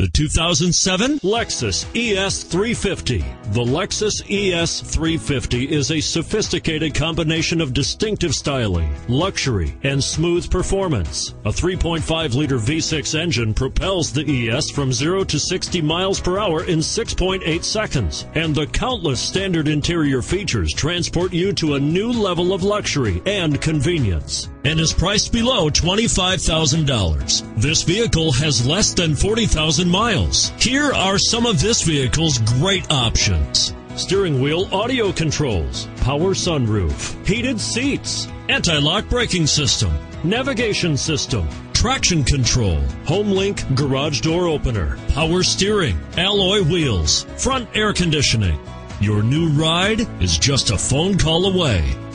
The 2007 Lexus ES350. The Lexus ES350 is a sophisticated combination of distinctive styling, luxury, and smooth performance. A 3.5-liter V6 engine propels the ES from 0 to 60 miles per hour in 6.8 seconds, and the countless standard interior features transport you to a new level of luxury and convenience, and is priced below $25,000. This vehicle has less than 40,000 miles. Here are some of this vehicle's great options: steering wheel audio controls, power sunroof, heated seats, anti-lock braking system, navigation system, traction control, HomeLink garage door opener, power steering, alloy wheels, front air conditioning. Your new ride is just a phone call away.